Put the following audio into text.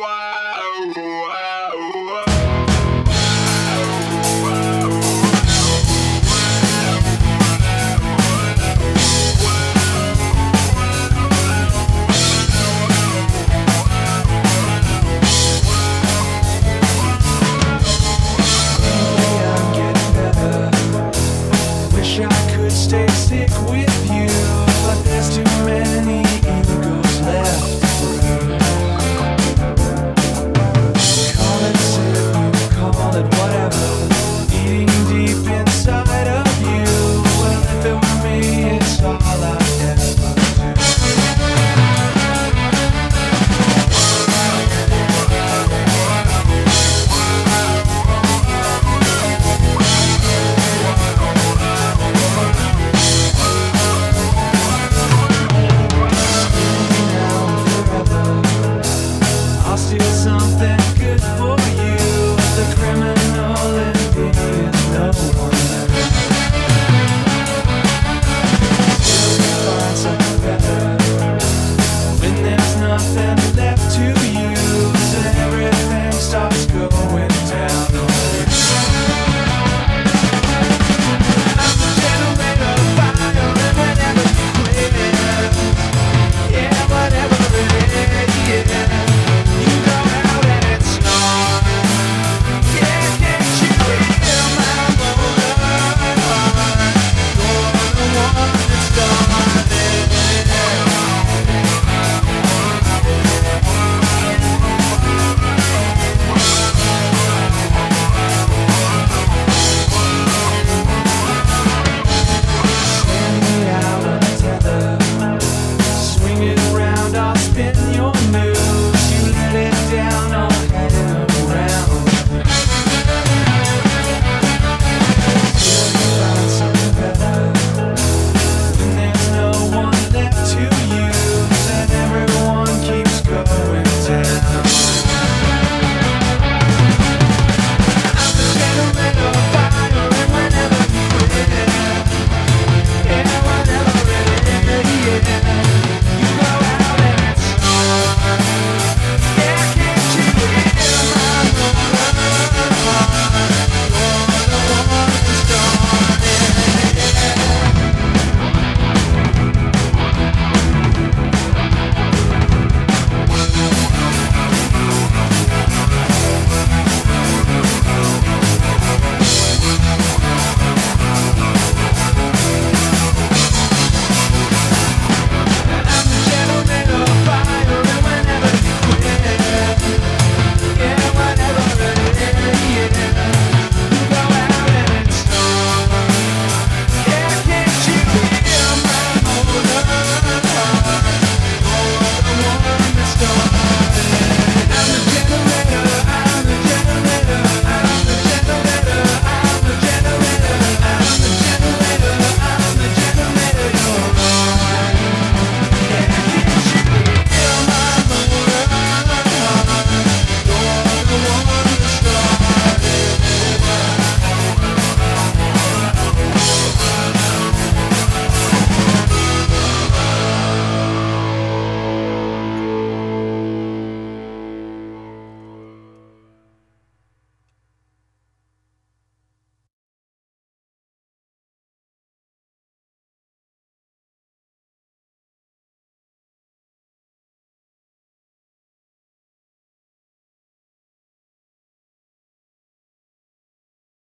I could stay sick with you.